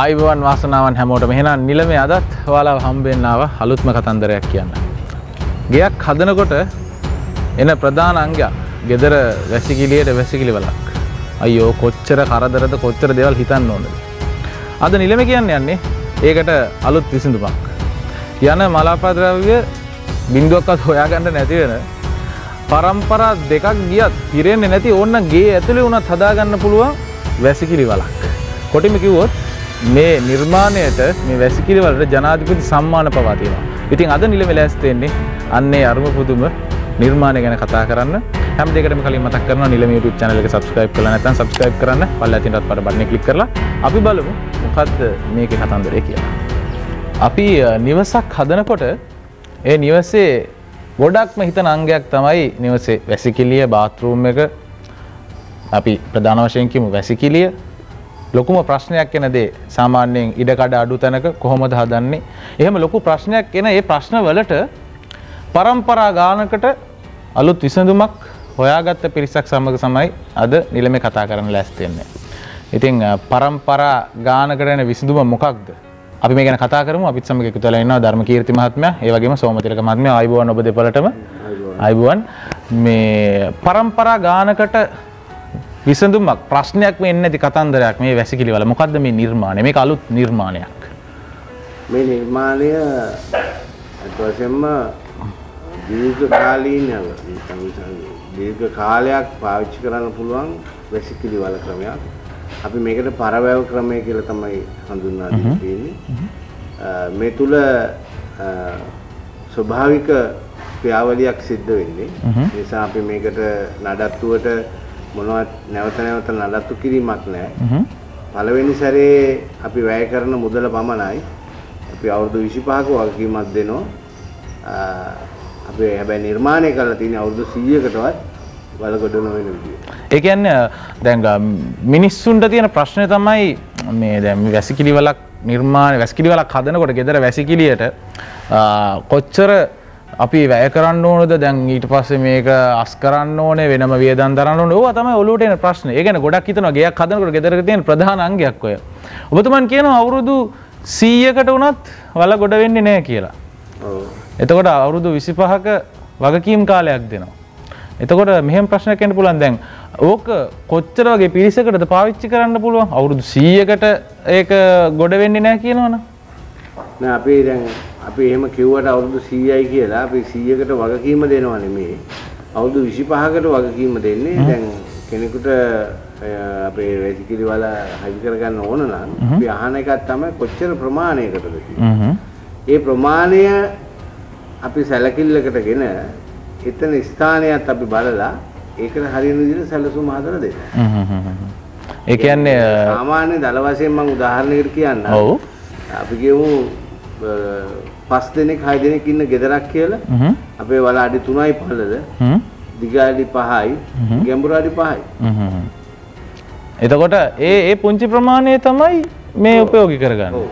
ආයුබෝවන් වාසනාවන් හැමෝටම. එහෙනම් නිලමේ අදත් ඔයාලා හම්බෙන්න ආව අලුත්ම කතන්දරයක් කියන්න. ගෙයක් හදනකොට එන ප්‍රධාන අංගයක් ගෙදර වැසිකිළියට වැසිකිළි වලක්. අයියෝ කොච්චර කරදරද කොච්චර දේවල් හිතන්න ඕනද. අද නිලමේ කියන්නේ යන්නේ ඒකට අලුත් විසඳුමක්. යන මලාපද්‍රව්‍ය බින්දුවක්වත් හොයාගන්න නැති වෙන පරම්පරා දෙකක් ගියත් පිරෙන්නේ නැති ඕන්න ගේ ඇතුලේ උනත් හදාගන්න පුළුවන් වැසිකිළි වලක්. කොටිම කිව්වොත් මේ නිර්මාණයට මේ වැසිකිළි වලට ජනාධිපති සම්මාන පවා තියෙනවා. ඉතින් අද නිලමේ ලෑස්ති වෙන්නේ අන්නේ අරුම පුදුම නිර්මාණය ගැන කතා කරන්න. හැම දෙයකටම කලින් මතක් කරනවා නිලමේ YouTube channel එක subscribe කරලා නැත්නම් subscribe කරන්න. පල්ලැතින් රත් පාට බටන් එක click කරලා අපි බලමු මොකද්ද මේකේ කතන්දරය කියලා. අපි නිවසක් හදනකොට ඒ නිවසේ ගොඩක්ම හිතන අංගයක් තමයි නිවසේ වැසිකිළිය, bath room එක. අපි ප්‍රධාන වශයෙන් කියමු වැසිකිළිය. ලොකුම ප්‍රශ්නයක් එන දේ සාමාන්‍යයෙන් ඉඩකඩ අඩු තැනක කොහොමද හදන්නේ? එහෙම ලොකු ප්‍රශ්නයක් එන ඒ ප්‍රශ්න වලට પરම්පරා ගානකට අලුත් විසඳුමක් හොයාගත්ත පිරිසක් සමග තමයි අද නිලමේ කතා කරන්න ලෑස්ති වෙන්නේ. ඉතින් પરම්පරා ගානකට එන විසඳුම මොකක්ද? අපි මේ ගැන කතා කරමු. අපිත් සමග එකතු වෙලා ඉන්නවා ධර්මකීර්ති මහත්මයා, ඒ වගේම සෝමතිලක මහත්මයා. ආයුබෝවන් ඔබ දෙපළටම. ආයුබෝවන්. මේ પરම්පරා ගානකට විසඳුමක් ප්‍රශ්නයක් වෙන්නේ නැති කතන්දරයක් මේ වැසිකිළි වල. මොකද්ද මේ නිර්මාණය? මේක අලුත් නිර්මාණයක්. මේ නිර්මාණය අත්වශයෙන්ම දීර්ඝකාලීනව දීර්ඝ කාලයක් පාවිච්චි කරන්න පුළුවන් වැසිකිළි වල ක්‍රමයක්. අපි මේකට පරවැව ක්‍රමය කියලා තමයි හඳුන්වා දෙන්නේ. මේ තුල ස්වභාවික ක්‍රියාවලියක් සිද්ධ වෙන්නේ. ඒ නිසා අපි මේකට නඩත්තුවට මොනවත් නැවත නැවත නඩත්තු කිරීමක් නැහැ. පළවෙනි සැරේ අපි වැය කරන මුදල පමණයි. අපි අවුරුදු 25ක වගකීමක් දෙනවා. අපි හැබැයි නිර්මාණය කරලා තියෙන අවුරුදු 100කටවත් වලගොඩන වෙන විදියට. ඒ කියන්නේ දැන් මිනිස්සුන්ට තියෙන ප්‍රශ්නේ තමයි මේ දැන් වැසිකිළි වලක් නිර්මාණ වැසිකිළි වලක් හදනකොට ගෙදර වැසිකිළියට කොච්චර අපි වැය කරන්න ඕනද? දැන් ඊට පස්සේ මේක අස් කරන්න ඕනේ, වෙනම වියදම් දරන්න ඕනේ. ඕවා තමයි ඔලුවට එන ප්‍රශ්නේ. ඒ කියන්නේ ගොඩක් හිතනවා ගෙයක් හදනකොට ගෙදරක තියෙන ප්‍රධාන අංගයක් ඔය. ඔබතුමන් කියනවා අවුරුදු 100කට උනත් වල ගොඩ වෙන්නේ නැහැ කියලා. ඔව්. එතකොට අවුරුදු 25ක වගකීම් කාලයක් දෙනවා. එතකොට මෙහෙම ප්‍රශ්නයක් එන්න පුළුවන්. දැන් ඕක කොච්චර වගේ පිරිසකටද පාවිච්චි කරන්න පුළුවන්? අවුරුදු 100කට ඒක ගොඩ වෙන්නේ නැහැ කියනවනේ. නෑ අපි දැන් අපි එහෙම කිව්වට අවුරුදු 100යි කියලා අපි 100කට වගකීම දෙනවා නෙමෙයි. අවුරුදු 25කට වගකීම දෙන්නේ. දැන් කෙනෙකුට අපේ වැසිකිළි වල හරි කරගන්න ඕන නම් අපි අහන එකක් තමයි කොච්චර ප්‍රමාණයකටද කියලා. ඒ ප්‍රමාණය අපි සැලකිල්ලකටගෙන එතන ස්ථානයත් අපි බලලා ඒකන හරියන විදිහට සැලසුම් හදලා දෙන්න. ඒ කියන්නේ සාමාන්‍ය දල වශයෙන් මම උදාහරණයකට කියන්නම්. ඔව්. අපි කියමු 5 දෙනෙක් 6 දෙනෙක් ඉන්න ගෙදරක් කියලා. අපේ වල අඩි 3යි 5ද, දිග අඩි 5යි, ගැඹුරු අඩි 5යි. එතකොට ඒ පුංචි ප්‍රමාණය තමයි මේ උපයෝගී කරගන්න. ඔව්.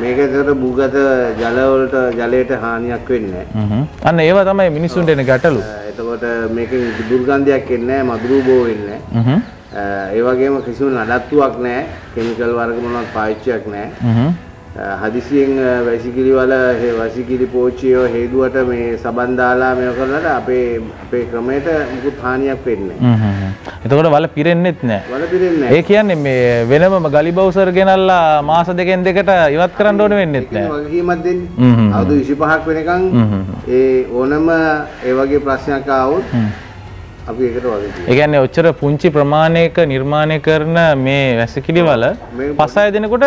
මේකේතර භූගත ජල වලට ජලයට හානියක් වෙන්නේ නැහැ. අන්න ඒවා තමයි මිනිසුන්ට එන ගැටලු. එතකොට මේකෙන් දුර්ගන්ධයක් එන්නේ නැහැ, මදුරු බෝ වෙන්නේ නැහැ. ඒ වගේම කිසිම නඩත්තුවක් නැහැ, කිමිකල් වර්ග මොනවත් පාවිච්චියක් නැහැ. හදිසියෙන් වැසිකිළි වල වැසිකිළි පෝච්චියෝ හේදුවට මේ සබන් දාලා මේව කරනකොට අපේ ක්‍රමයට මුකුත් හානියක් වෙන්නේ නැහැ. එතකොට වල පිරෙන්නේත් නැහැ. වල පිරෙන්නේ නැහැ. ඒ කියන්නේ මේ වෙනම ගලි බවුසර් ගෙනල්ලා මාස දෙකෙන් දෙකට ඉවත් කරන්න ඕන වෙන්නේත් නැහැ. වගකීමක් දෙන්නේ. අවුරුදු 25ක් වෙනකන් ඒ ඕනම ඒ වගේ ප්‍රශ්නයක් ආවොත් අපි ඒකට වගේ කියනවා. ඒ කියන්නේ ඔච්චර පුංචි ප්‍රමාණයක නිර්මාණය කරන මේ වැසිකිළි වල 5-6 දෙනෙකුට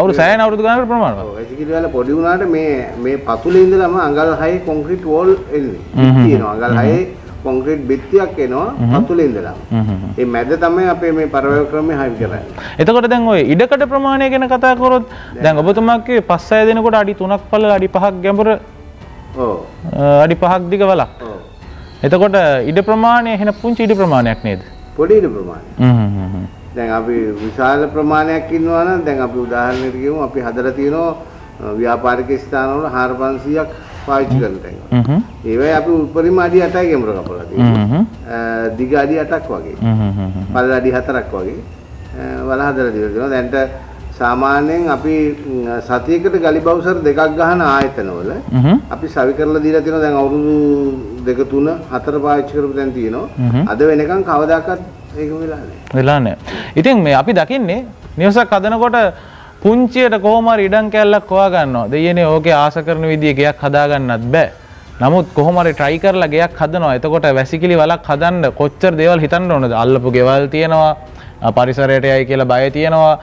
අවුරුදු 6න් අවුරුදු ගානකට ප්‍රමාණවත්. ඔව්. වැසිකිළි වල පොඩි වුණාට මේ පතුලේ ඉඳලාම අඟල් 6 කොන්ක්‍රීට් වෝල් එන්නේ. තියෙනවා. අඟල් 6 කොන්ක්‍රීට් බිත්තියක් එනවා පතුලේ ඉඳලාම. ඒ මැද තමයි අපේ මේ පරවැය ක්‍රමය හරි කරන්නේ. එතකොට දැන් ඔය ඉඩකඩ ප්‍රමාණය ගැන කතා කරොත් දැන් ඔබතුමා කිව්වේ 5-6 දෙනෙකුට අඩි 3ක් පළල අඩි 5ක් ගැඹුර. ඔව්. අඩි 5ක් දිග වලක්. ඔව්. එතකොට ඉඩ ප්‍රමාණය එහෙන පුංචි ඉඩ ප්‍රමාණයක් නේද? පොඩි ඉඩ ප්‍රමාණයක්. දැන් අපි විශාල ප්‍රමාණයක් ඉන්නවා නම් දැන් අපි උදාහරණයකට කියමු අපි හදලා තියෙනවා ව්‍යාපාරික ස්ථානවල 4500ක් පාවිච්චි කරන තැන්. ඒ වෙයි අපි උඩරිම අඩි 8යි ගැඹුර කපලා තියෙනවා. දිග අඩි 8ක් වගේ. පළල අඩි 4ක් වගේ වල හදලා තියෙනවා. දැන්ට सामान्यයෙන් අපි සතියකට ගලි බවුසර් දෙකක් ගන්න ආයතනවල අපි සවි කරලා දීලා තියෙනවා. දැන් අවුරුදු 2 3 4 පාවිච්චි කරපු දැන් තියෙනවා. අද වෙනකන් කවදාකවත් ඒක වෙලා නැහැ. වෙලා නැහැ. ඉතින් මේ අපි දකින්නේ නිවසක් හදනකොට පුංචියට කොහොම හරි ඉඩම් කැල්ලක් හොයා ගන්නවා. දෙයනේ ඕකේ ආස කරන විදිය ගයක් හදා ගන්නත් බෑ. නමුත් කොහොම හරි try කරලා ගයක් හදනවා. එතකොට වැසිකිලි වලක් හදන්න කොච්චර දේවල් හිතන්න ඕනද? අල්ලපු ගෙවල් තියෙනවා. පරිසරයට යයි කියලා බය තියෙනවා.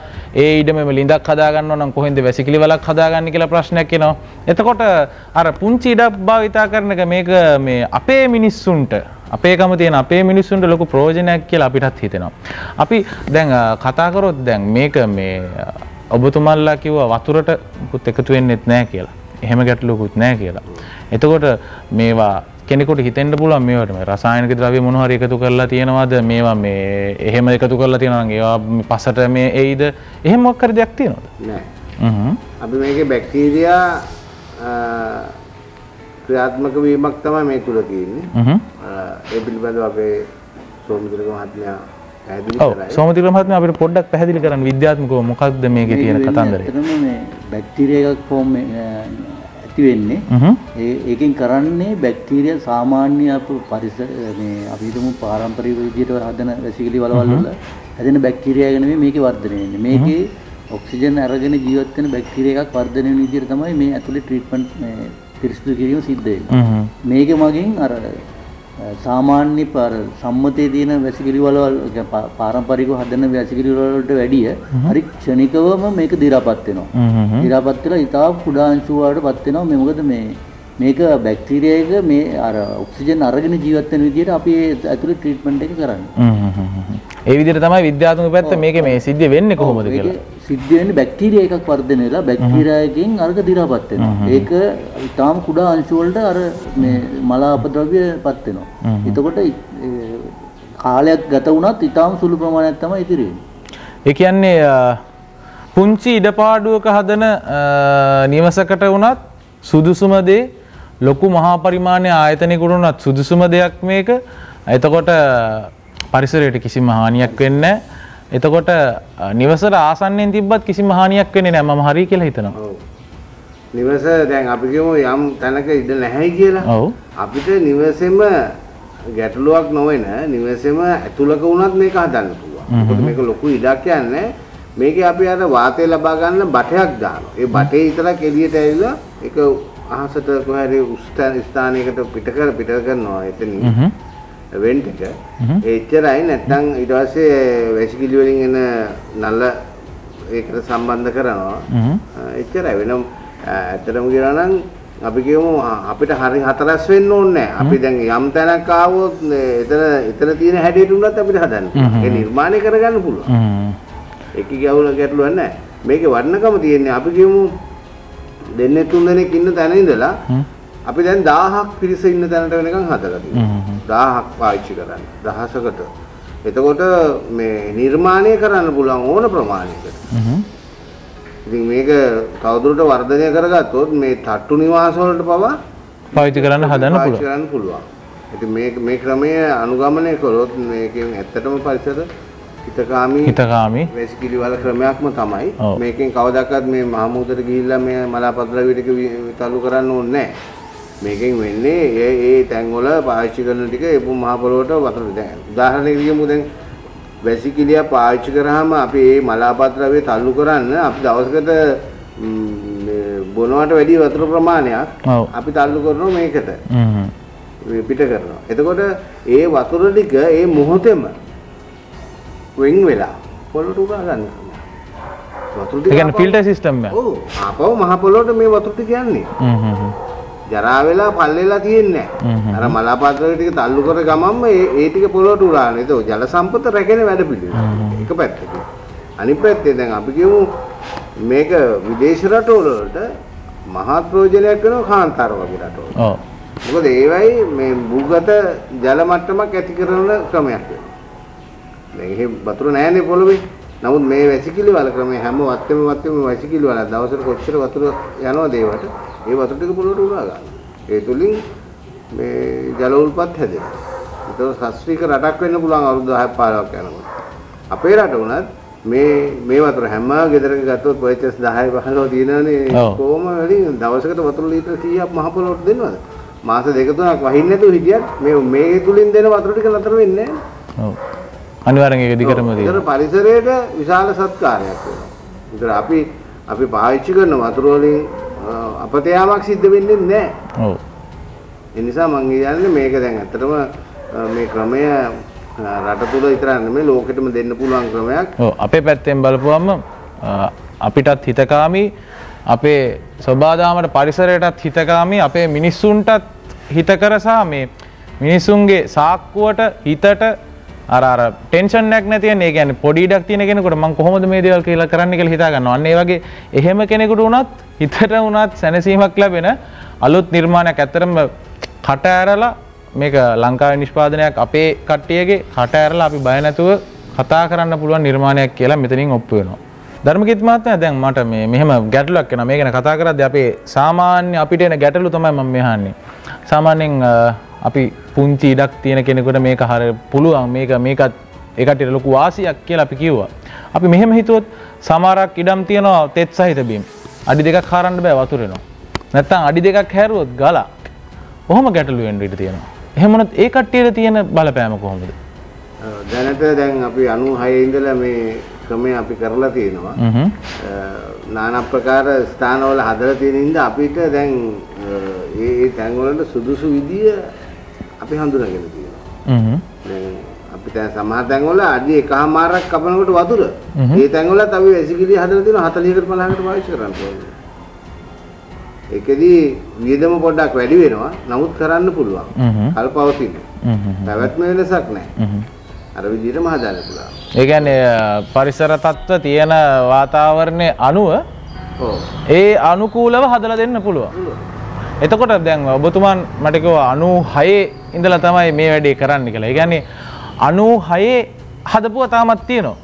ඒ ඊඩමෙම ලිඳක් හදා ගන්නව නම් කොහෙන්ද වැසිකිලි වලක් හදාගන්න කියලා ප්‍රශ්නයක් එනවා. එතකොට අර පුංචි ඉඩක් භාවිතා කරන එක මේක මේ අපේ මිනිස්සුන්ට අපේකම තියෙන අපේ මිනිස්සුන්ට ලොකු ප්‍රයෝජනයක් කියලා අපිටත් හිතෙනවා. අපි දැන් කතා කරොත් දැන් මේක මේ ඔබතුමන්ලා කිව්වා වතුරට එකතු වෙන්නෙත් නැහැ කියලා. එහෙම ගැටලුවකුත් නැහැ කියලා. එතකොට මේවා කෙනෙකුට හිතෙන්න පුළුවන් මේවට මේ රසායනික ද්‍රව්‍ය මොන හරි එකතු කරලා තියනවාද මේවා මේ එහෙම එකතු කරලා තියනවා නම් ඒවා පස්සට මේ එයිද එහෙම මොකක් හරි දෙයක් තියනවද නෑ. අපි මේකේ බැක්ටීරියා ක්‍රියාත්මක වීමක් තමයි මේ තුල තියෙන්නේ. ඒ පිළිබඳව අපේ සෝමිත්‍ර මහත්මයා පැහැදිලි කරා. ඔව් සෝමිත්‍ර මහත්මයා අපිට පොඩ්ඩක් පැහැදිලි කරන්න විද්‍යාත්මකව මොකක්ද මේකේ තියෙන කතන්දරය. මේ බැක්ටීරියා එකක් ෆෝම් ඒකෙන් කරන්නේ බැක්ටීරියා සාමාන්‍ය අපේ පරිසර මේ අපි හිතමු පාරම්පරික විදිහට හදන වැසිකිලි වලවල් වල හදන බැක්ටීරියා නෙමෙයි මේකේ වර්ධනය වෙන්නේ. මේකේ ඔක්සිජන් අරගෙන ජීවත් වෙන බැක්ටීරියා එකක් වර්ධනය වෙන විදිහට තමයි මේ ඇතුලේ ට්‍රීට්මන්ට් මේ පිරිසිදු කිරීම සිද්ධ වෙන්නේ. මේක මගින් අර සාමාන්‍ය සම්මතයේ තියෙන වැසිකිලි වලවල් පාරම්පරිකව හදන වැසිකිලි වලට වැඩිය හරි ක්ෂණිකවම මේක දි รา පත් වෙනවා. දි รา පත් වෙලා ඊට කුඩා අංශු වලටපත් වෙනවා. මේ මොකද මේ මේක බැක්ටීරියා එක මේ අර ඔක්සිජන් අරගෙන ජීවත් වෙන විදිහට අපි ඇතුලේ ට්‍රීට්මන්ට් එක කරන්නේ. ඒ විදිහට තමයි විද්‍යාත්මක පැත්ත මේකේ මේ සිද්ධ වෙන්නේ කොහොමද කියලා. සිද්ධ වෙන්නේ බැක්ටීරියා එකක් වර්ධනය වෙලා බැක්ටීරියා එකෙන් අරක දි รา පත් වෙනවා. ඒක ඊටාම කුඩා අංශු වලට අර මේ මලාප ද්‍රව්‍යපත් වෙනවා. එතකොට කාලයක් ගත වුණත් ඊටාම සුළු ප්‍රමාණයක් තමයි ඉතිරි වෙන්නේ. ඒ කියන්නේ පුංචි ඉඩපාඩුවක හදන නිවසකට වුණත් සුදුසුම දේ ලොකු මහා පරිමාණයේ ආයතනයකට වුණත් සුදුසුම දෙයක් මේක. එතකොට පරිසරයට කිසිම හානියක් වෙන්නේ නැහැ. එතකොට නිවසට ආසන්නෙන් තිබ්බත් කිසිම හානියක් වෙන්නේ නැහැ. මම හරි කියලා හිතනවා. නිවස දැන් අපි කියමු යම් තැනක ඉඳ නැහැ කියලා. අපිට නිවසෙම ගැටලුවක් නොවන නිවසෙම ඇතුළක වුණත් මේක හදන්න පුළුවන්. මොකද මේක ලොකු ඉඩක් යන්නේ. මේකේ අපි අර වාතය ලබා ගන්න බටයක් දානවා. ඒ බටේ විතරක් එළියට ඇවිල්ලා ඒක අහසට කොහරි උස්තන ස්ථානයකට පිට කරනවා. එතනින් වෙන්ට් එක එච්චරයි. නැත්නම් ඊට පස්සේ වැසිකිලි වලින් එන නල ඒකට සම්බන්ධ කරනවා. එච්චරයි. වෙනම ඇත්තටම කියනවා නම් අපි කියමු අපිට හරි හතරස් වෙන්න ඕනේ නැහැ. අපි දැන් යම් තැනක් ආවොත් එතන තියෙන හැඩයට උනත් අපිට හදන්න. ඒක නිර්මාණය කරගන්න පුළුවන්. ඒක ගැවුල ගැටලුවක් නැහැ. මේකේ වර්ණකම තියෙන්නේ අපි කියමු දෙන්නේ තුන් දෙනෙක් ඉන්න තැන ඉඳලා අපි දැන් 1000ක් පිරිස ඉන්න තැනට වෙනකන් හදලා තියෙනවා. 1000ක් පාවිච්චි කරන්න. දහසකට. එතකොට මේ නිර්මාණය කරන්න පුළුවන් ඕන ප්‍රමාණයකට. ඉතින් මේක තවදුරට වර්ධනය කරගත්තොත් මේ තට්ටු නිවාස වලට පවා පාවිච්චි කරන්න හදන්න පුළුවන්. පාවිච්චි කරන්න පුළුවන්. ඉතින් මේ ක්‍රමය අනුගමනය කළොත් මේකෙන් ඇත්තටම පරිසර හිතකාමී වැසිකිලි වල ක්‍රමයක්ම තමයි. මේකෙන් කවදාකවත් මේ මහමුදට ගිහිල්ලා මේ මලාපද්‍රව්‍යයක විතලු කරන්න ඕනේ නැහැ. මේකෙන් වෙන්නේ ඒ තැන්වල පාවිච්චි කරන ටික ඒ මහ පොළොවට වතුර දැන් උදාහරණයක් ගියමු. දැන් වැසිකිලිය පාවිච්චි කරාම අපි මේ මලාපද්‍රව්‍ය තල්ලු කරන්න අපි දවසකට බොනවට වැඩි වතුර ප්‍රමාණයක් අපි තල්ලු කරනවා මේකට. පිට කරනවා. එතකොට ඒ වතුර ටික ඒ මොහොතේම වෙන් වෙලා පොළොට උරා ගන්න. වතුර ටික කියන්නේ ෆිල්ටර් සිස්ටම් එක. ඔව්. ආපහු මහ පොළොට මේ වතුර ටික යන්නේ. ජරා වෙලා පල් වෙලා තියෙන්නේ නැහැ. අර මලාපද්‍රව්‍ය ටික තල්ලු කර ගමන්ම ඒ ටික පොළොට උරාන. ඒක ජල සම්පත රැකෙන වැඩ පිළිවෙල. එක පැත්තක. අනිත් පැත්තේ දැන් අපි කියමු මේක විදේශ රටවල වලට මහත් ප්‍රයෝජනයක් වෙනවා කාන්තාර වගේ රටවල. ඔව්. මොකද ඒවයි මේ භූගත ජල මට්ටමක් ඇති කරන ක්‍රමයක් වෙනවා. මේ වතුර නැහැනේ පොළොවේ. නමුත් මේ වැසිකිලි වල ක්‍රමයේ හැම වත්තෙම වැසිකිලි වල දවසට කොච්චර වතුර යනවද ඒවට? ඒ වතුර ටික පොළොවට උරා ගන්න. ඒ තුලින් මේ ජල උල්පත් හැදෙනවා. ඒක ශාස්ත්‍රීය රටක් වෙන්න පුළුවන් අවුරුදු 10ක් 15ක් යනකොට. අපේ රට උනත් विशाल सत्कार අපි පාවිච්චි කරන වතුර වලින් අපතයාවක් සිද්ධ වෙන්නේ නැහැ. ඔව්. ඒ නිසා මම කියන්නේ මේක දැන් ඇත්තටම මේ ක්‍රමය රට තුල විතරක් නෙමෙයි ලෝකෙටම දෙන්න පුළුවන් ක්‍රමයක්. ඔව්. අපේ පැත්තෙන් බලපුවම අපිටත් හිතකාමී අපේ සබාදාමට පරිසරයටත් හිතකාමී අපේ මිනිස්සුන්ටත් හිතකරසා මේ මිනිසුන්ගේ සාක්කුවට හිතට අර අර ටෙන්ෂන් එකක් නැති වෙන. ඒ කියන්නේ පොඩි ඉඩක් තියෙන කෙනෙකුට මම කොහොමද මේ දේවල් කියලා කරන්න කියලා හිතා ගන්නවා. අන්න ඒ වගේ එහෙම කෙනෙකුට උනත් හිතට උනත් සැනසීමක් ලැබෙන අලුත් නිර්මාණයක්. ඇත්තටම කට ඇරලා මේක ලංකාවේ නිෂ්පාදනයක් අපේ කට්ටියගේ කට ඇරලා අපි බය නැතුව කතා කරන්න පුළුවන් නිර්මාණයක් කියලා මෙතනින් ඔප්පු වෙනවා. ධර්මගීත මහත්මයා දැන් මට මේ මෙහෙම ගැටලුවක් එනවා. මේ ගැන කතා කරද්දී අපේ සාමාන්‍ය අපිට එන ගැටලු තමයි මම මෙහාන්නේ. සාමාන්‍යයෙන් අපි පුංචි ඉඩක් තියෙන කෙනෙකුට මේක හර පුළුවන් මේකත් ඒකට ලොකු වාසියක් කියලා අපි කිව්වා. අපි මෙහෙම හිතුවොත් සමහරක් ඉඩම් තියනවා තෙත් සහිත බිම්. අඩි දෙකක් හරන්න බෑ වතුර එනවා. නැත්තම් අඩි දෙකක් හැරුවොත් ගලා. කොහොම ගැටලු වෙන්න ඉඩ තියෙනවා. එහෙම වුණත් ඒ කට්ටියට තියෙන බලපෑම කොහොමද? දැනට දැන් අපි 96 ඉඳලා මේ ක්‍රමය අපි කරලා තියෙනවා. নানা ප්‍රකාර ස්ථානවල හදලා තියෙන ඉඳ අපිට දැන් ඒ තැන්වලට සුදුසු විදිය අපි හඳුනාගෙන තියෙනවා. දැන් අපි දැන් සමහර තැන්වල අඩි 1.5ක් කපනකොට වතුර. ඒ තැන්වලත් අපි වැසිකිළිය හදලා තියෙනවා 40කට 50කට පාවිච්චි කරන්න පුළුවන්. ඒකෙදි වියදම පොඩ්ඩක් වැඩි වෙනවා. නමුත් කරන්න පුළුවන්. කල්පවතින. පැවැත්ම වෙනසක් නැහැ. අර විදිහටම හදාගන්න පුළුවන්. ඒ කියන්නේ පරිසර තත්ත්ව තියෙන වාතාවරණයේ අනුව ඒ අනුකූලව හදලා දෙන්න පුළුවන්. එතකොට දැන් ඔබතුමන් මට කිව්වා 96 ඉඳලා තමයි මේ වැඩේ කරන්න කියලා. ඒ කියන්නේ 96 හදපුවා තාමත් තියෙනවා.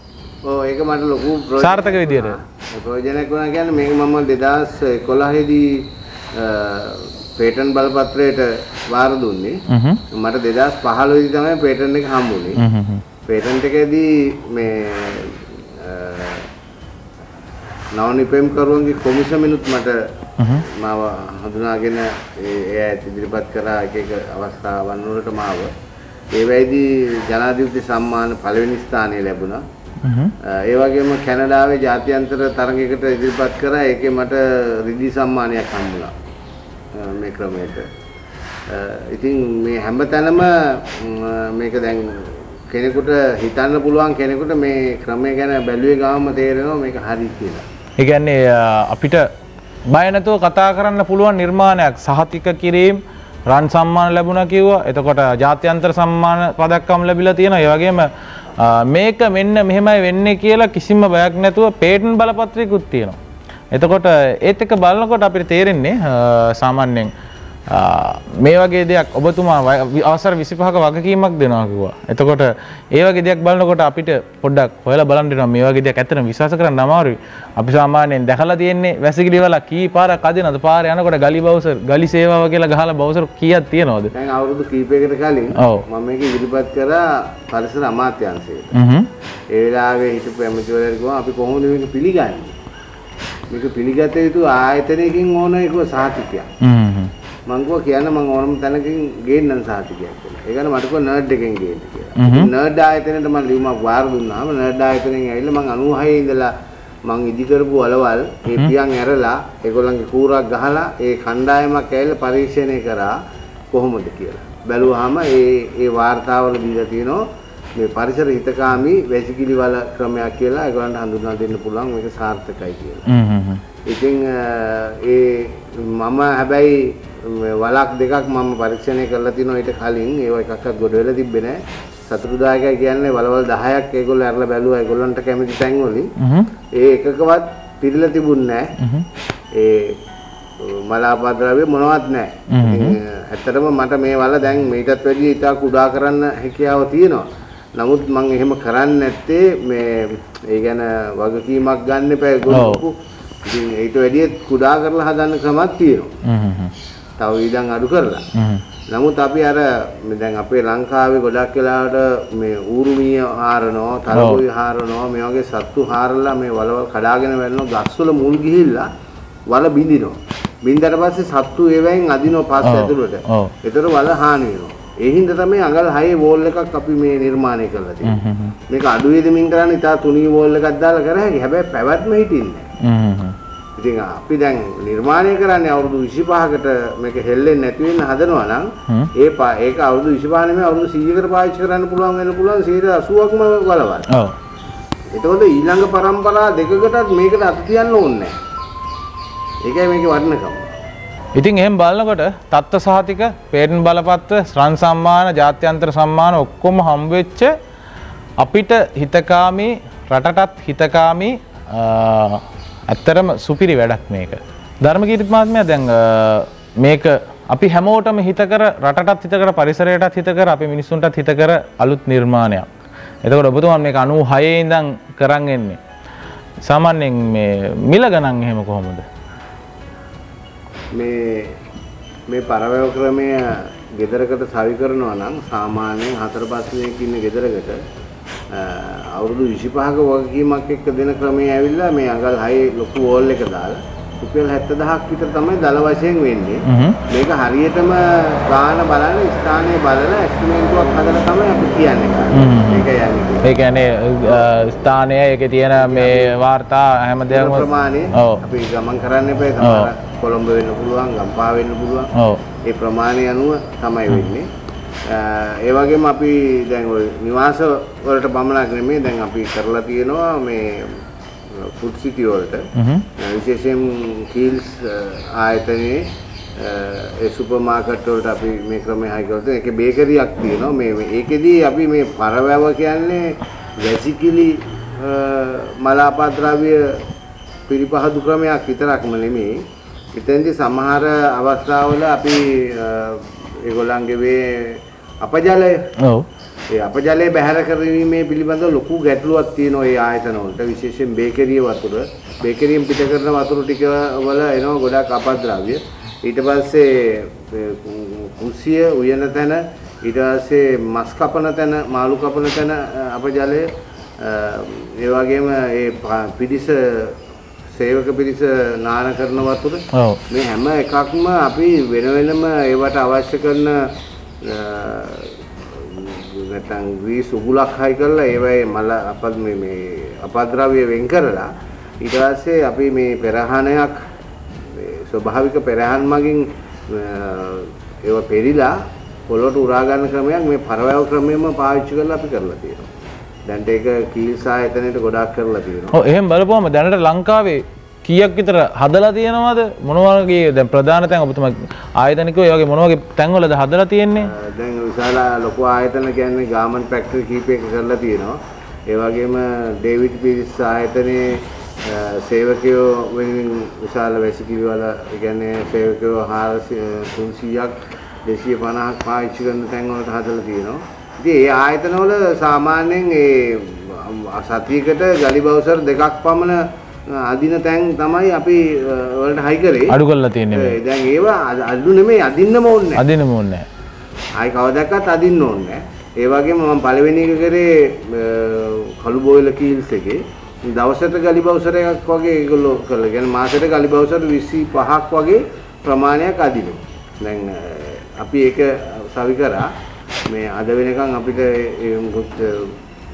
ඔව් ඒක මට ලොකු සාර්ථක විදියට. ප්‍රයෝජනයක් වුණා කියන්නේ මේක මම 2011 දී පේටන්ට් බලපත්‍රයට වාර දුන්නේ. මට 2015 දී තමයි පේටන්ට් එක හම්බුනේ. පේටන්ට් එකේදී මේ නවනිපෙම් කරුවන්ගේ කොමිෂමිනුත් මට මාව හඳුනාගෙන ඒ ඉදිරිපත් කරා එක එක අවස්ථාවන් වලට මාව ඒ වෙයිදී ජනාධිපති සම්මාන පළවෙනි ස්ථානය ලැබුණා. ඒ වගේම කැනඩාවේ ජාත්‍යන්තර තරගයකට ඉදිරිපත් කරා. ඒකේ මට රිදී සම්මානයක් හම්බුණා මේ ක්‍රමයට. ඉතින් මේ හැමතැනම මේක දැන් කෙනෙකුට හිතන්න පුළුවන් කෙනෙකුට මේ ක්‍රමය ගැන බැලුවේ ගාම තේරෙනවා මේක හරි කියලා. ඒ කියන්නේ අපිට බය නැතුව කතා කරන්න පුළුවන් නිර්මාණයක්. සහතික කිරීම රන් සම්මාන ලැබුණා කිව්වා. එතකොට ජාත්‍යන්තර සම්මාන පදක්කම් ලැබිලා තියෙනවා. ඒ වගේම මේක මෙන්න මෙහෙමයි වෙන්නේ කියලා කිසිම බයක් නැතුව පේටන්ට් බලපත්‍රයකුත් තියෙනවා. එතකොට ඒත් එක බලනකොට අපිට තේරෙන්නේ සාමාන්‍යයෙන් මේ වගේ දෙයක් ඔබතුමා අවසර 25ක වගකීමක් දෙනවා කිව්වා. එතකොට ඒ වගේ දෙයක් බලනකොට අපිට පොඩ්ඩක් හොයලා බලන්න වෙනවා. මේ වගේ දෙයක් ඇත්තටම විශ්වාස කරන්න අමාරුයි. අපි සාමාන්‍යයෙන් දැකලා තියෙන්නේ වැසිකිලි වල කී පාරක් අදිනවද පාර යනකොට ගලි බවුසර් ගලි සේවාව කියලා ගහලා බවුසර් කීයක් තියනවද? දැන් අවුරුදු කීපයකට කලින් මම මේක ඉදිරිපත් කරා පරිසර අමාත්‍යාංශයට. ඒ වෙලාවේ හිටපු ඇමතිවරයෙක් ගියා අපි කොහොමද මේක පිළිගන්නේ? මේක පිළිගත යුතු ආයතනයකින් ඕන එක සාතිකයක්. මංගුව කියන්නේ මම ඕනම තැනකින් ගේන්නන් සාතිකයක් කියලා. ඒ කියන්නේ මට කො නර්ඩ් එකෙන් ගේන්න කියලා. නර්ඩ් ආයතනෙට මම ලියුමක් වාර දුන්නාම නර්ඩ් ආයතනෙන් ඇවිල්ලා මම 96 ඉඳලා මම ඉදි කරපු වලවල් ඒ පියන් ඇරලා ඒගොල්ලන්ගේ කූරක් ගහලා ඒ කණ්ඩායමක් ඇවිල්ලා පරීක්ෂණය කරා කොහොමද කියලා. බැලුවාම ඒ වාර්තාවල දීලා තියෙනවා මේ පරිසර හිතකාමී වැසිකිලි වල ක්‍රමයක් කියලා ඒගොල්ලන්ට හඳුනා දෙන්න පුළුවන් මේක සාර්ථකයි කියලා. ඉතින් මම හැබැයි වලක් දෙකක් මම පරීක්ෂණය කරලා තිනවා ඊට කලින්. ඒව එකක්වත් ගොඩ වෙලා තිබ්බේ නැහැ. සතුටුදායකයි කියන්නේ වලවල් 10ක් ඒගොල්ලෝ අරලා බැලුවා ඒගොල්ලන්ට කැමති තැන් වලින්. ඒ එකකවත් පිළිලා තිබුණේ නැහැ. ඒ මලාපද්‍රව්‍ය මොනවත් නැහැ. ඉතින් ඇත්තටම මට මේ වල දැන් මේකටත් වැඩිය ඉතා කුඩා කරන්න හැකියාව තියෙනවා. නමුත් මම එහෙම කරන්නේ නැත්තේ මේ ඒ ගැන වගකීමක් ගන්න එපා ඒගොල්ලෝ. ඉතින් ඊට වැඩිය කුඩා කරලා හදන්න ක්‍රමයක් තියෙනවා. තව ඊදන් අඩු කරලා නමුත් අපි අර දැන් අපේ ලංකාවේ ගොඩක් වෙලාවට මේ ඌරුමිය හාරනවා, තරගුයි හාරනවා, මේ වගේ සත්තු හාරලා මේ වලවල් කඩාගෙන වැළනවා, ගස්වල මුල් ගිහිල්ලා වල බිඳිනවා. බින්දට පස්සේ සත්තු ඒවෙන් අදිනවා පස් ඇතුළට. ඒතර වල හානි වෙනවා. ඒ හින්දා තමයි අඟල් 6 වෝල් එකක් අපි මේ නිර්මාණය කරලා තියෙන්නේ. මේක අඩු වේදමින් කරන්නේ තා 3 වෝල් එකක් දාලා කරහැකි. හැබැයි පැවැත්ම හිටින්නේ. ඉතින් අපි දැන් නිර්මාණය කරන්නේ අවුරුදු 25කට මේක හෙල්ලෙන්නේ නැති වෙන්න හදනවා නම් ඒක අවුරුදු 25 නෙමෙයි අවුරුදු 100කට පාවිච්චි කරන්න පුළුවන් වෙන පුළුවන් 80%ක්ම වලවල්. ඔව්. එතකොට ඊළඟ પરම්පරා දෙකකටත් මේකට අත තියන්න ඕනේ නැහැ. ඒකයි මේකේ වටිනකම. ඉතින් එහෙම බලනකොට තත්ත්ව සහතික, පේටන් බලපත්‍ර, ශ්‍රම් සම්මාන, ජාත්‍යන්තර සම්මාන ඔක්කොම හම් වෙච්ච අපිට හිතකාමී රටටත් හිතකාමී ඇත්තරම සුපිරි වැඩක් මේක. ධර්මකීර්ති මහත්මයා දැන් මේක අපි හැමෝටම හිතකර රටටත් හිතකර පරිසරයටත් හිතකර අපි මිනිස්සුන්ටත් හිතකර අලුත් නිර්මාණයක්. එතකොට ඔබතුමා මේක 96 ඉඳන් කරන් එන්නේ. සාමාන්‍යයෙන් මේ මිල ගණන් එහෙම කොහොමද? මේ පරවැය ක්‍රමය ගෙදරකට සවි කරනවා නම් සාමාන්‍යයෙන් 4-5 දෙනෙක් ඉන්න ගෙදරකට අවුරුදු 25ක වගකීමක් එක්ක දෙන ක්‍රමයේ ඇවිල්ලා මේ අඟල් 6 ලොකු වෝල් එක දාලා රුපියල් 70000ක් විතර තමයි දල වශයෙන් වෙන්නේ. මේක හරියටම ගාන බලන ස්ථානයේ බලන එස්ටිමේටුවක් හදලා තමයි අපි කියන්නේ. ඒක යන්නේ. ඒ කියන්නේ ස්ථානය ඒකේ තියෙන මේ වාර්තා හැමදේම ප්‍රමාණය අපි ගමන් කරන්න එපා. සමහර කොළඹ වෙන්න පුළුවන්, ගම්පහ වෙන්න පුළුවන්. ඔව්. ඒ ප්‍රමාණය අනුව තමයි වෙන්නේ. ඒ වගේම අපි දැන් ওই නිවාස වලට බමනක් නෙමෙයි දැන් අපි කරලා තියෙනවා මේ ෆුඩ් සිටි වලට විශේෂයෙන් කීල්ස් ආයතනයේ ඒ සුපර් මාකට් වලට අපි මේ ක්‍රමයේ හයි කරලා තියෙන එකේ බේකරියක් තියෙනවා. මේ ඒකෙදී අපි මේ පරවැව කියන්නේ වැසිකිලි මලාපද්‍රව්‍ය පිරිපහදු ක්‍රමයක් විතරක්ම නෙමෙයි. එතෙන්දී සමහර අවස්ථාවල අපි ඒගොල්ලන්ගේ මේ අපජලය ඒ අපජලය බැහැර කරවීමේ පිළිබඳව ලොකු ගැටලුවක් තියෙනවා ඒ ආයතන වලට. විශේෂයෙන් බේකරිය වතුර, බේකරියෙන් පිට කරන වතුර ටික වල එනවා ගොඩක් අපද්‍රව්‍ය. ඊට පස්සේ කුසිය උයන තැන, ඊට පස්සේ මස් කපන තැන, මාළු කපන තැන අපජලය, ඒ වගේම ඒ පිටිස සේවක පිරිස නාන කරන වතුර, මේ හැම එකක්ම අපි වෙන වෙනම ඒවට අවශ්‍ය කරන නැත්නම් ග්‍රීස් උගුලක් හයි කරලා ඒවයේ මල අපත් මේ අපද්‍රව්‍ය වෙන් කරලා ඊට පස්සේ අපි මේ පෙරහණයක් ස්වභාවික පෙරහන් මගින් ඒව පෙරිලා පොළොට උරා ගන්න ක්‍රමයක් මේ පරවැය ක්‍රමයෙන්ම පාවිච්චි කරලා අපි කරලා තියෙනවා. දැන්ට ඒක කීල්ස් ආයතනයට ගොඩාක් කරලා තියෙනවා. ඔව්. එහෙම බලපුවම දැනට ලංකාවේ කීයක් විතර හදලා තියෙනවද? මොන වගේ දැන් ප්‍රධාන තැන් ඔබතුමා ආයතන කිව්වා, ඒ වගේ මොන වගේ තැන්වලද හදලා තියෙන්නේ? දැන් විශාල ලොකු ආයතන කියන්නේ ගාමන් ෆැක්ටරි කීපයක කරලා තියෙනවා. ඒ වගේම ඩේවිඩ් පීරිස් ආයතනයේ සේවකයෝ වෙනුවෙන් විශාල වැසිකිලි වල, ඒ කියන්නේ සේවකයෝ 300ක් 250ක් පාවිච්චි කරන තැන්වලට හදලා තියෙනවා. ඉතින් ඒ ආයතනවල සාමාන්‍යයෙන් ඒ සතියකට ගලි බවුසර් දෙකක් පමණ අදින තැන් තමයි අපි වලට හයි කරේ. අඩු කරලා තියෙන්නේ. දැන් ඒවා අඩු නෙමෙයි, අදින්නම ඕනේ නැහැ. අදින්නම ඕනේ නැහැ. ආයි කවදාවත් අදින්න ඕනේ නැහැ. ඒ වගේම මම පළවෙනි එක කරේ කළු බෝයල කීල්ස් එකේ දවසට ගලි බවුසර් එකක් වගේ ඒගොල්ලෝ කරලා. يعني මාසෙට ගලි බවුසර් 25ක් වගේ ප්‍රමාණයක් අදිනවා. දැන් අපි ඒක සවි කරා. මේ අද වෙනකන් අපිට මොකුත්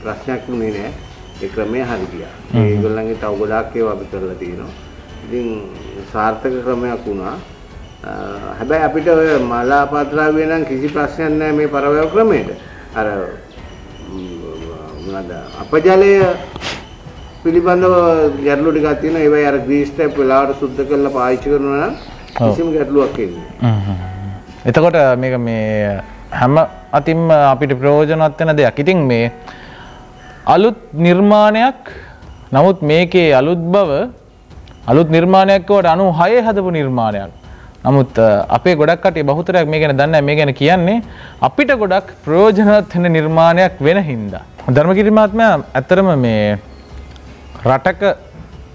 ප්‍රශ්නයක් නුනේ නෑ. ඒ ක්‍රමය හරි ගියා. ඒගොල්ලන්ගේ තව ගොඩාක් ඒවා අපි කරලා තියෙනවා. ඉතින් සාර්ථක ක්‍රමයක් වුණා. හැබැයි අපිට ඔය මලාපද්‍රව්‍ය නම් කිසි ප්‍රශ්නයක් නෑ මේ පරවැය ක්‍රමයට. අර මොනවාද අපජලය පිළිබඳව ගැටලු ටිකක් තියෙනවා. ඒවයි අර ග්‍රීස් ටැප් වෙලාවට සුද්ධ කරලා පාවිච්චි කරනවා නම් කිසිම ගැටලුවක් එන්නේ නෑ. එතකොට මේක මේ හැම අතින්ම අපිට ප්‍රයෝජනවත් වෙන දෙයක්. ඉතින් මේ අලුත් නිර්මාණයක්, නමුත් මේකේ අලුත් බව අලුත් නිර්මාණයක් වට 96 හදපු නිර්මාණයක්. නමුත් අපේ ගොඩක් කටේ බහුතරයක් මේ ගැන දන්නේ නැහැ. මේ ගැන කියන්නේ අපිට ගොඩක් ප්‍රයෝජනවත් වෙන නිර්මාණයක් වෙන හින්දා. ධර්මකීර්ති මහත්මයා ඇත්තරම මේ රටක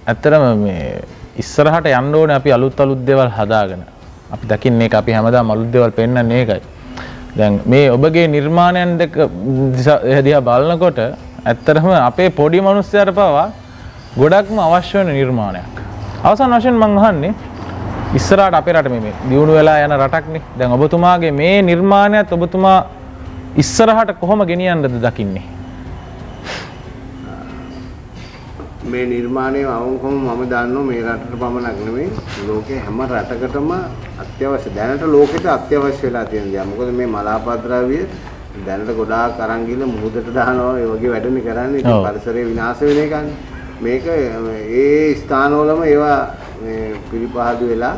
ඇත්තරම මේ ඉස්සරහට යන්න ඕනේ අපි අලුත් දේවල් හදාගෙන. අපි දකින්නේ ඒක, අපි හැමදාම අලුත් දේවල් පෙන්නන්නේ ඒකයි. දැන් මේ ඔබගේ නිර්මාණයන් දෙක දිහා බලනකොට ඇත්තටම අපේ පොඩි මිනිස්සුන්ට පවා ගොඩක්ම අවශ්‍ය වෙන නිර්මාණයක්. අවසන් වශයෙන් මම අහන්නේ ඉස්සරහට අපේ රට මේ දියුණු වෙලා යන රටක්නේ. දැන් ඔබතුමාගේ මේ නිර්මාණයත් ඔබතුමා ඉස්සරහට කොහොම ගෙනියන්නද දකින්නේ? මේ නිර්මාණය වවුන්කම මම දන්නවා මේ රටට පමණක් නෙමෙයි ලෝකේ හැම රටකටම අත්‍යවශ්‍ය දැනට ලෝකෙට අත්‍යවශ්‍ය වෙලා තියෙන දේ. මොකද මේ මලාපද්‍රව්‍ය දැනට ගොඩාක් අරන් ගිල මුහුදට දානවා. ඒ වගේ වැඩනේ කරන්නේ. ඒක පරිසරය විනාශ වෙන එකනේ. මේක ඒ ස්ථානවලම ඒවා මේ පිළිපහදු වෙලා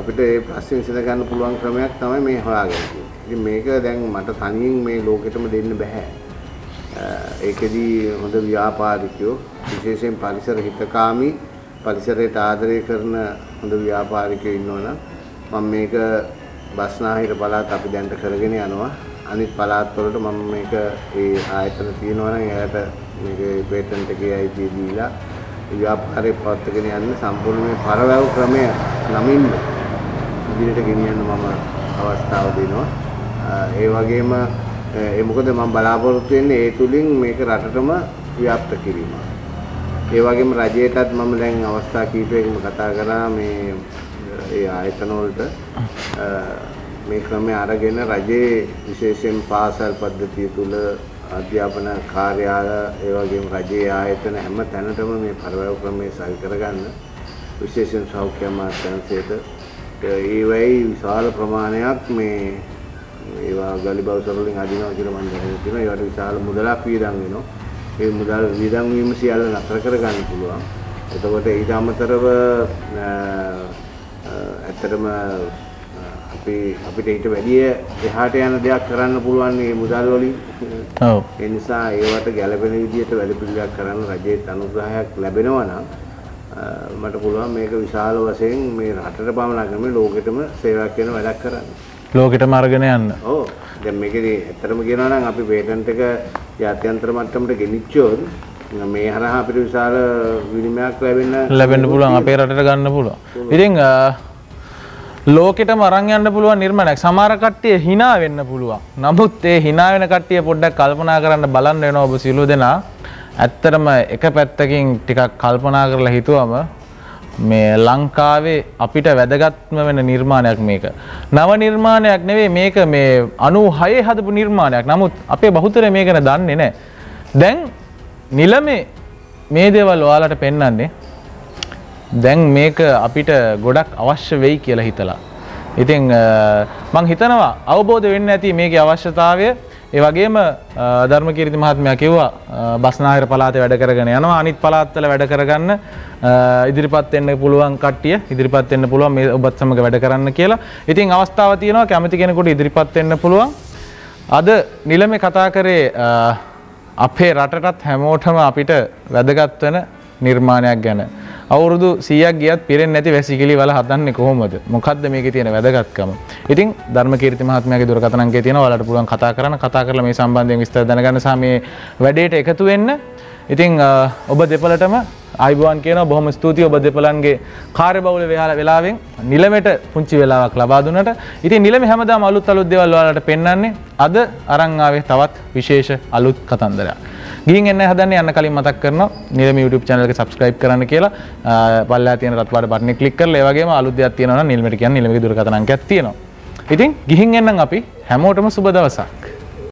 අපිට ඒ ප්‍රශ්නේ විසඳ ගන්න පුළුවන් ක්‍රමයක් තමයි මේ හොයාගෙන තියෙන්නේ. ඉතින් මේක දැන් මට තනියෙන් මේ ලෝකෙටම දෙන්න බෑ. ඒකෙදි හොඳ ව්‍යාපාරිකයෝ විශේෂයෙන් පරිසර හිතකාමී පරිසරයට ආදරය කරන හොඳ ව්‍යාපාරිකයෝ ඉන්නවනම් මම මේක බස්නාහිර පළාත අපි දැන්ට කරගෙන යනවා. අනිත් පළාත් වලට මම මේක ඒ ආයතන තියෙනවනම් එයාට මේක පේටන්ට් එකේ අයිති දීලා ව්‍යාපාරේ පවත්වාගෙන යන්න සම්පූර්ණ මේ පරවැව ක්‍රමය නමින් ඉදිරියට ගෙනියන්න මම අවස්ථාව දෙනවා. ඒ වගේම ඒ මොකද මම බලාපොරොත්තු වෙන්නේ ඒ තුලින් මේක රටටම ව්‍යාප්ත කිරීම. ඒ වගේම රජයටත් මම දැන් අවස්ථා කීපයකම කතා කරා මේ ඒ ආයතන වලට මේ ක්‍රමයේ අරගෙන රජයේ විශේෂයෙන් පාසල් පද්ධතිය තුල අධ්‍යාපන කාර්යාල ඒ වගේම රජයේ ආයතන හැම තැනටම මේ පරිවර්තන ක්‍රමයේ සල් කරගන්න විශේෂයෙන් සෞඛ්‍ය අමාත්‍යාංශයේද ඒ වෙයි විශාල ප්‍රමාණයක් මේ ඒවා ගලිබව් සරලින් අදිනවා කියලා මම හිතනවා. ඒවට විශාල මුදලක් වියදම් වෙනවා. ඒ මුදල් වියදම් වීම සියල්ල නතර කරගන්න පුළුවන්. එතකොට ඊට අමතරව ඇත්තටම අපිට ඊට වැඩි එහාට යන දේවල් කරන්න පුළුවන් මේ මුදල් වලින්. ඔව්. ඒ නිසා ඒවට ගැළපෙන විදිහට වැඩ පිළිවෙලක් කරන්න රජයේ අනුග්‍රහයක් ලැබෙනවා නම් මට පුළුවන් මේක විශාල වශයෙන් මේ රටට පමණක් නෙමෙයි ලෝකෙටම සේවයක් කරන වැඩක් කරන්න. ලෝකෙටම අරගෙන යන්න. ඔව්. දැන් මේකේ ඇත්තටම කියනවා නම් අපි පේටන්ට් එක ජාත්‍යන්තර මට්ටමට ගෙනිච්චොත් මේ හරහා අපිට විශාල විනිමයක් ලැබෙන්න පුළුවන්. අපේ රටට ගන්න පුළුවන්. ඉතින් ලෝකෙටම අරන් යන්න පුළුවන් නිර්මාණයක්. සමහර කට්ටිය hina වෙන්න පුළුවන්. නමුත් ඒ hina වෙන කට්ටිය පොඩ්ඩක් කල්පනා කරන්න බලන්න වෙනවා ඔබ සිලෝ දෙනා. ඇත්තටම එක පැත්තකින් ටිකක් කල්පනා කරලා හිතුවම මේ ලංකාවේ අපිට වැදගත්ම වෙන නිර්මාණයක් මේක. නව නිර්මාණයක් නෙවෙයි මේක මේ 96 හදපු නිර්මාණයක්. නමුත් අපේ බහුතරය මේක ගැන දන්නේ නැහැ. දැන් නිලමේ මේ දේවල් ඔයාලට පෙන්වන්නේ. දැන් මේක අපිට ගොඩක් අවශ්‍ය වෙයි කියලා හිතලා. ඉතින් මම හිතනවා අවබෝධ වෙන්න ඇති මේකේ අවශ්‍යතාවය. ඒ වගේම ධර්මකීර්ති මහත්මයා කිව්වා බස්නාහිර පළාතේ වැඩ කරගෙන යනවා. අනිත් පළාත්වල වැඩ කරගන්න ඉදිරිපත් වෙන්න පුළුවන් කට්ටිය ඉදිරිපත් වෙන්න පුළුවන් මේ ඔබත් සමග වැඩ කරන්න කියලා. ඉතින් අවස්ථාව තියෙනවා කැමති කෙනෙකුට ඉදිරිපත් වෙන්න පුළුවන්. අද නිලමේ කතා කරේ අපේ රටටත් හැමෝටම අපිට වැදගත් වෙන නිර්මාණයක් ගැන. අවුරුදු 100ක් ගියත් පිරෙන්නේ නැති වැසිකිලි වල හදන්නේ කොහොමද? මොකද්ද මේකේ තියෙන වැදගත්කම? ඉතින් ධර්මකීර්ති මහත්මයාගේ දුරකථන අංකය තියෙනවා. ඔයාලට පුළුවන් කතා කරලා මේ සම්බන්ධයෙන් විස්තර දැනගන්න සහ මේ වැඩේට එකතු වෙන්න. ඉතින් ඔබ දෙපළටම ආයුබෝවන් කියනවා. බොහොම ස්තුතියි ඔබ දෙපළන්ගේ කාර්යබහුල වේලාවෙන් නිලමෙට පුංචි වෙලාවක් ලබා දුන්නට. ඉතින් නිලම හැමදාම අලුත් දේවල් ඔයාලට පෙන්වන්නේ. අද අරන් ආවේ තවත් විශේෂ අලුත් කතන්දරයක්. ගිහින් එන්න හදන්නේ යන්න කලින් මතක් කරනවා නිලම YouTube channel එක subscribe කරන්න කියලා. පල්ලා තියෙන රත් පාට බටන් එක click කරලා ඒ වගේම අලුත් දෙයක් තියෙනවා නම් නිලමට කියන්නේ නිලමගේ දුරකථන අංකයක් තියෙනවා. ඉතින් ගිහින් එන්නම් අපි හැමෝටම සුබ දවසක්.